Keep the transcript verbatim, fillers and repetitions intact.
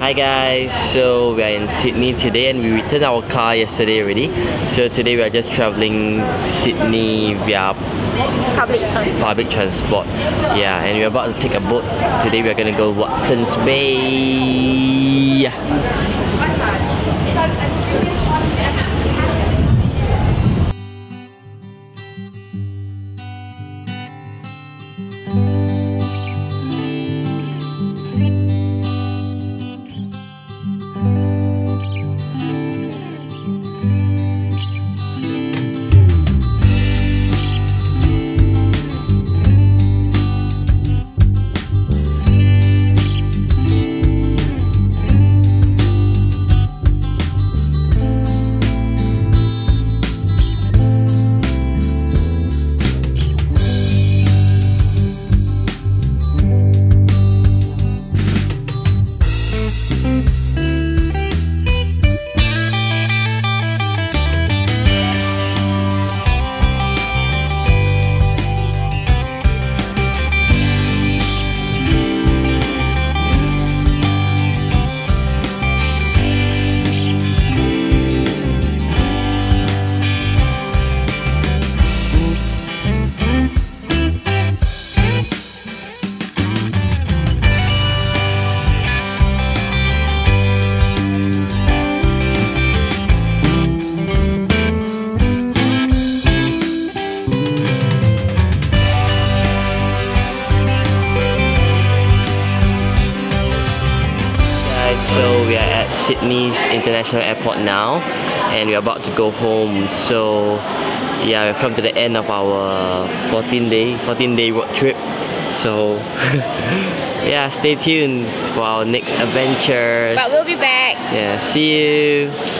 Hi guys, so we are in Sydney today and we returned our car yesterday already. So today we are just travelling Sydney via public transport. public transport. Yeah, and we are about to take a boat. Today we are going to go Watson's Bay. So we are at Sydney's International Airport now and we are about to go home. So yeah, we've come to the end of our fourteen day road trip. So yeah, stay tuned for our next adventures. But we'll be back. Yeah, see you.